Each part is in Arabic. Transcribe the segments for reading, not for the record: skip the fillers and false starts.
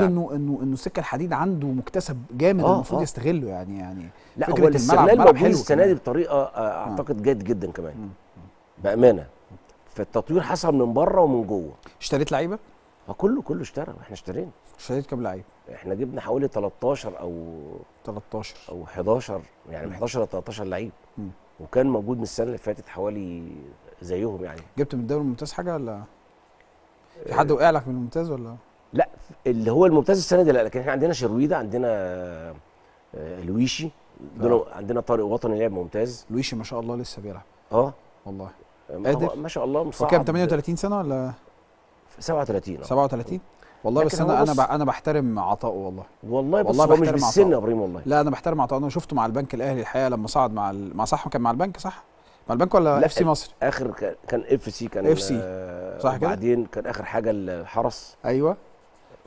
انه السكه الحديد عنده مكتسب جامد المفروض يستغله يعني لا هو الاستغلال موجود السنه دي بطريقه اعتقد جيد جدا كمان بامانه. فالتطوير حصل من بره ومن جوه. اشتريت لعيبه؟ كله اشترى. احنا اشترينا. اشتريت كام لعيبه؟ احنا جبنا حوالي 13 او 11 يعني من 11 ل 13 لعيب، وكان موجود من السنه اللي فاتت حوالي زيهم يعني. جبت من الدوري الممتاز حاجه ولا في حد وقع لك من الممتاز ولا؟ لا اللي هو الممتاز السنه دي لا، لكن احنا عندنا شرويده، عندنا لويشي، عندنا طارق وطني لاعب ممتاز. لويشي ما شاء الله لسه بيلعب والله قادر ما شاء الله. مصعب كام 38 سنه ولا 37؟ 37 والله. بس انا بحترم عطائه والله بس هو مش بالسن يا ابراهيم. والله لا انا بحترم عطائه. انا شفته مع البنك الاهلي الحقيقه لما صعد مع صح كان مع البنك ولا اف سي مصر اخر كان اف سي صح كده. بعدين كان اخر حاجه الحرس. ايوه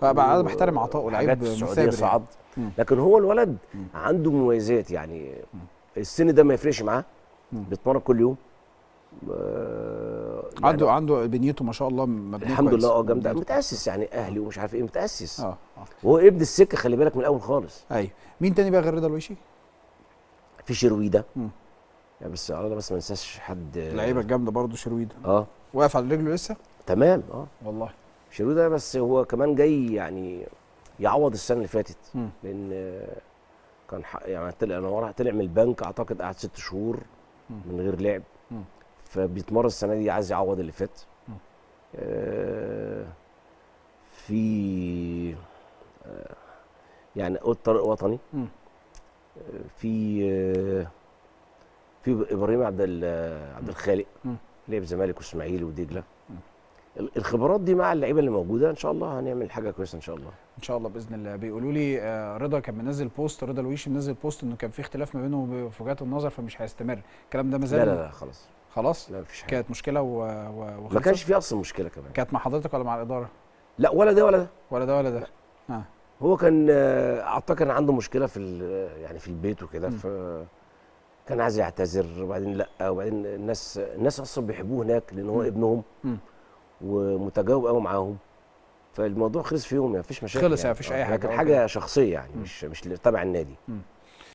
انا بحترم عطائه، لعيب مثابر صعد يعني. لكن هو الولد عنده مميزات يعني. السن ده ما يفرقش معاه، بيتمرن كل يوم، يعني عنده بنيته ما شاء الله مبنيه الحمد لله جامده، متاسس يعني اهلي ومش عارف ايه، متاسس وهو ابن السكه خلي بالك من الاول خالص. ايوه. مين تاني بقى غير رضا الويشي؟ في شرويده يعني بس ما ننساش حد. اللعيبه الجامده برضه شرويده واقف على رجله لسه تمام والله شرويده، بس هو كمان جاي يعني يعوض السنه اللي فاتت لان كان يعني طلع من البنك اعتقد قعد 6 شهور من غير لعب، فبيتمرن السنه دي عايز يعوض اللي فات. في يعني طارق وطني، في ابراهيم عبد الخالق لعب زمالك واسماعيلي ودجله. الخبرات دي مع اللعيبه اللي موجوده ان شاء الله هنعمل حاجه كويسه ان شاء الله. ان شاء الله باذن الله. بيقولوا لي رضا كان منزل بوست، رضا الويشي منزل بوست انه كان في اختلاف ما بينه وبين وجهات النظر فمش هيستمر. الكلام ده ما زال؟ لا خلاص لا مفيش حاجه. كانت مشكله ما كانش في اصلا مشكله كمان. كانت مع حضرتك ولا مع الاداره؟ لا ولا ده ولا ده ولا ده ولا ده. هو كان اعتقد كان عنده مشكله في البيت وكده، كان عايز يعتذر وبعدين لا، وبعدين الناس اصلا بيحبوه هناك لان هو ابنهم ومتجاوب قوي معاهم، فالموضوع خلص في يوم، مفيش مشاكل، خلص مفيش اي حاجه. كانت حاجه شخصيه يعني مش تبع النادي.